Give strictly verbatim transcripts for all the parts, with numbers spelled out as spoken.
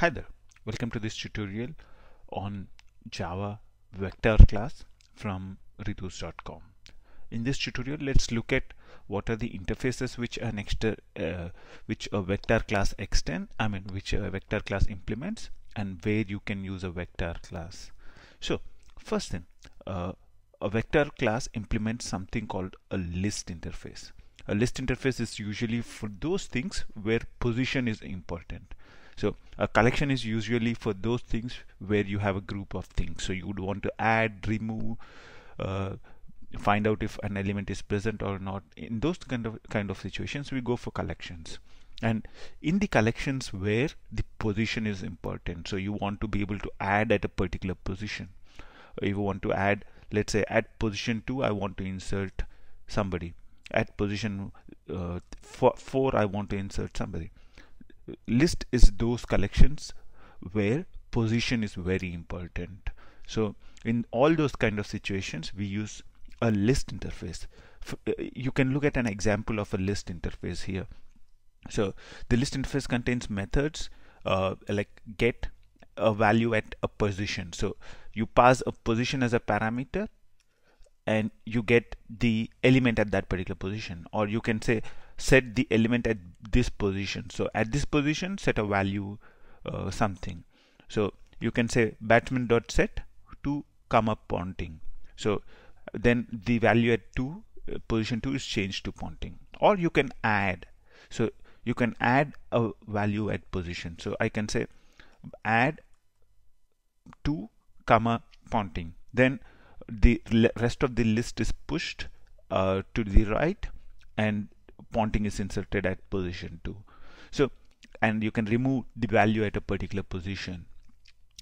Hi there, welcome to this tutorial on Java vector class from Reduce dot com. In this tutorial, let's look at what are the interfaces which an extra, uh, which a vector class extend, I mean which a vector class implements, and where you can use a vector class. So first thing, uh, a vector class implements something called a list interface. A list interface is usually for those things where position is important. So a collection is usually for those things where you have a group of things. So you would want to add, remove, uh, find out if an element is present or not. In those kind of kind of situations, we go for collections. And in the collections where the position is important, so you want to be able to add at a particular position. If you want to add, let's say at position two, I want to insert somebody. At position uh, four, four, I want to insert somebody. List is those collections where position is very important. So in all those kind of situations, we use a list interface. F you can look at an example of a list interface here. So the list interface contains methods uh, like get a value at a position. So you pass a position as a parameter and you get the element at that particular position, or you can say set the element at this position. So at this position, set a value uh, something. So you can say batsman dot set to comma Ponting. So then the value at two uh, position two is changed to Ponting. Or you can add. So you can add a value at position. So I can say add to comma Ponting. Then the rest of the list is pushed uh, to the right and Ponting is inserted at position two. So, and you can remove the value at a particular position,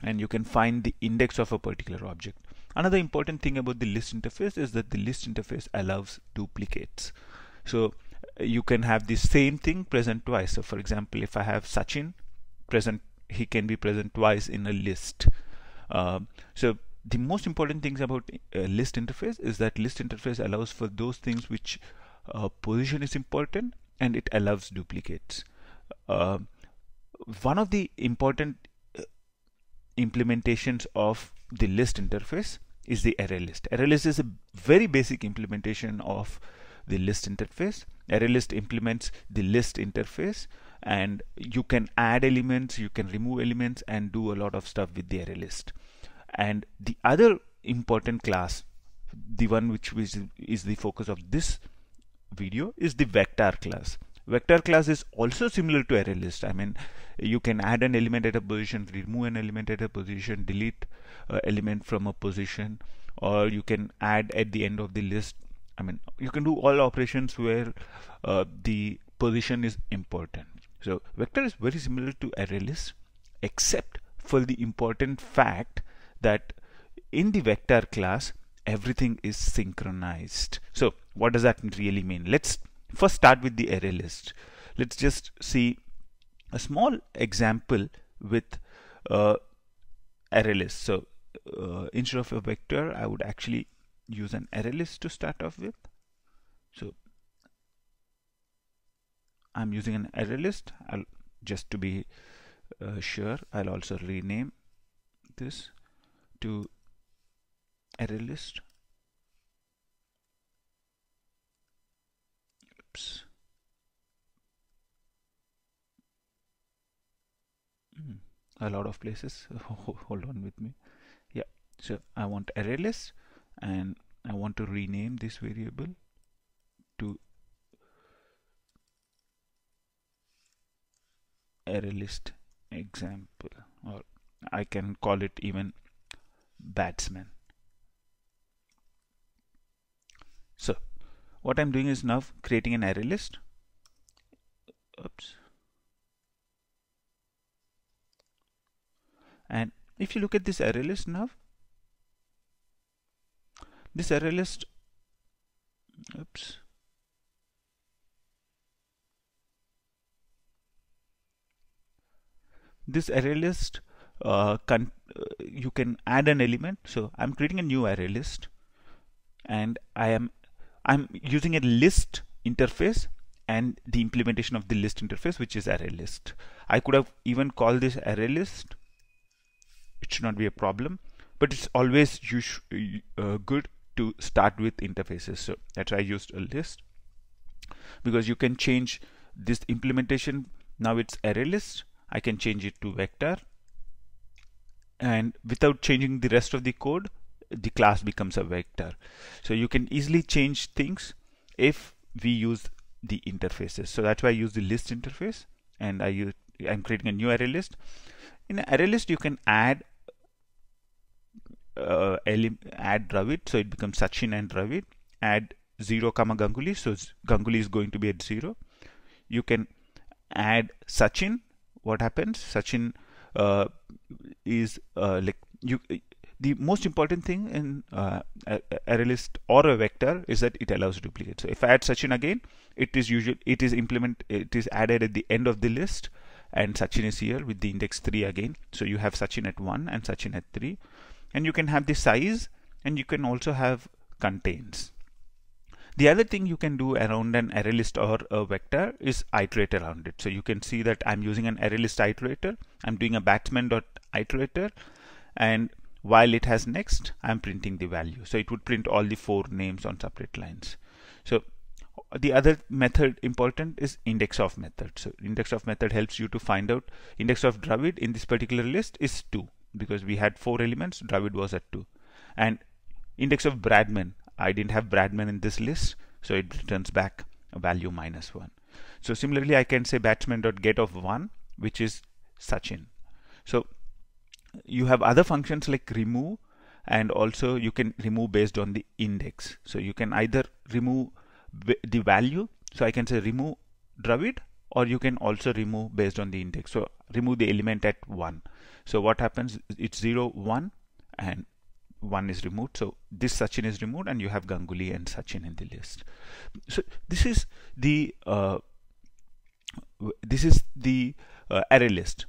and you can find the index of a particular object. Another important thing about the list interface is that the list interface allows duplicates. So you can have the same thing present twice. So for example, if I have Sachin present, he can be present twice in a list. Uh, so the most important things about uh, list interface is that list interface allows for those things which uh, position is important, and it allows duplicates. Uh, one of the important uh, implementations of the list interface is the array list. Array list is a very basic implementation of the list interface. Array list implements the list interface, and you can add elements, you can remove elements, and do a lot of stuff with the array list. And the other important class, the one which is the focus of this video, is the vector class. Vector class is also similar to array list. I mean, you can add an element at a position, remove an element at a position, delete uh, element from a position, or you can add at the end of the list. I mean, you can do all operations where uh, the position is important. So vector is very similar to array list, except for the important fact that in the vector class, everything is synchronized. So what does that really mean? Let's first start with the array list. Let's just see a small example with uh, array list. So uh, instead of a vector, I would actually use an array list to start off with. So I'm using an array list. I'll, just to be uh, sure, I'll also rename this to array list. Oops. Mm, a lot of places. Hold on with me. Yeah. So I want array list, and I want to rename this variable to array list example, or I can call it even batsman. So what I'm doing is now creating an array list. Oops. And if you look at this array list now, this array list, oops, this array list Uh, con uh, you can add an element. So I'm creating a new array list, and I am I'm using a list interface and the implementation of the list interface, which is array list. I could have even called this array list. It should not be a problem, but it's always uh, good to start with interfaces. So that's why I used a list, because you can change this implementation. Now it's array list. I can change it to vector, and without changing the rest of the code, the class becomes a vector. So you can easily change things if we use the interfaces. So that's why I use the list interface, and I use, I'm creating a new array list. In array list, you can add uh, add Dravid, so it becomes Sachin and Dravid. Add zero comma Ganguly, so Ganguly is going to be at zero. You can add Sachin. What happens? Sachin uh, is uh, like you. The most important thing in uh, array list or a vector is that it allows duplicates. So if I add Sachin again, it is usual. It is implement. It is added at the end of the list, and Sachin is here with the index three again. So you have Sachin at one and Sachin at three, and you can have the size, and you can also have contains. The other thing you can do around an array list or a vector is iterate around it. So you can see that I'm using an array list iterator. I'm doing a batsman dot iterator, and while it has next, I'm printing the value. So it would print all the four names on separate lines. So the other method important is index of method. So index of method helps you to find out index of Dravid in this particular list is two, because we had four elements, Dravid was at two. And index of Bradman, I didn't have Bradman in this list, so it returns back a value minus one. So similarly, I can say batsman.get of one, which is Sachin. So you have other functions like remove, and also you can remove based on the index. So you can either remove the value, so I can say remove Dravid, or you can also remove based on the index. So remove the element at one. So what happens? It's zero, one, and one is removed. So this Sachin is removed, and you have Ganguly and Sachin in the list. So this is the uh, this is the uh, array list.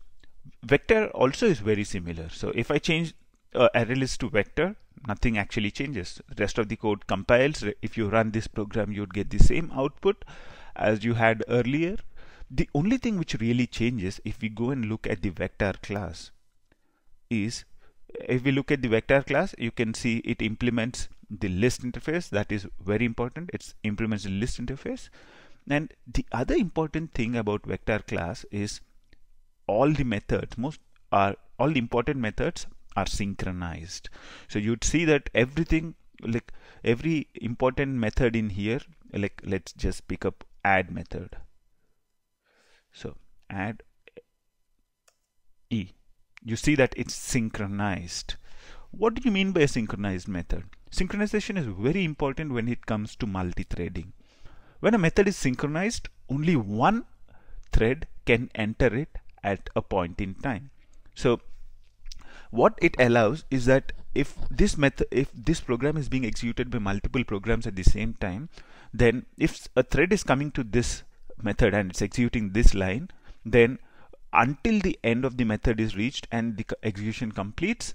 Vector also is very similar. So if I change uh, array list to vector, nothing actually changes. Rest of the code compiles. If you run this program, you'd get the same output as you had earlier. The only thing which really changes, if we go and look at the vector class, is if we look at the vector class, you can see it implements the list interface. That is very important. It implements the list interface. And the other important thing about vector class is all the methods, most are all the important methods are synchronized. So you'd see that everything, like every important method in here, like let's just pick up add method. So add E, you see that it's synchronized. What do you mean by a synchronized method? Synchronization is very important when it comes to multi-threading. When a method is synchronized, only one thread can enter it at a point in time. So what it allows is that if this method, if this program is being executed by multiple programs at the same time, then if a thread is coming to this method and it's executing this line, then until the end of the method is reached and the execution completes,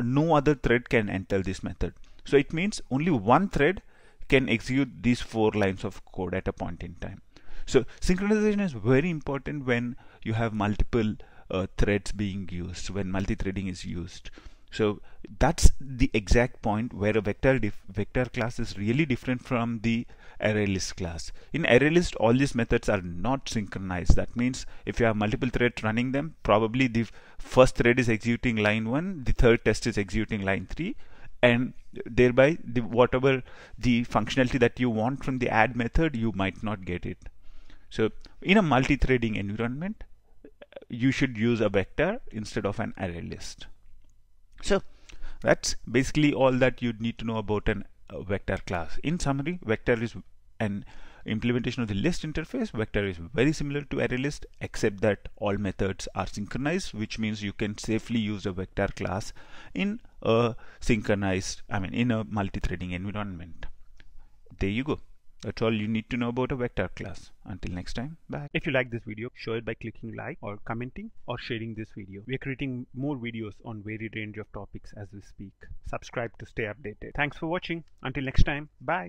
no other thread can enter this method. So it means only one thread can execute these four lines of code at a point in time. So synchronization is very important when you have multiple uh, threads being used, when multi-threading is used. So that's the exact point where a vector vector class is really different from the array list class. In array list, all these methods are not synchronized. That means if you have multiple threads running them, probably the first thread is executing line one, the third test is executing line three, and thereby the, whatever the functionality that you want from the add method, you might not get it. So in a multi-threading environment, you should use a vector instead of an array list. So that's basically all that you need to know about an uh, vector class. In summary, vector is an implementation of the list interface. Vector is very similar to array list, except that all methods are synchronized, which means you can safely use a vector class in a synchronized, I mean, in a multi-threading environment. There you go. That's all you need to know about a vector class. Until next time, bye. If you like this video, show it by clicking like or commenting or sharing this video. We are creating more videos on varied range of topics as we speak. Subscribe to stay updated. Thanks for watching. Until next time, bye.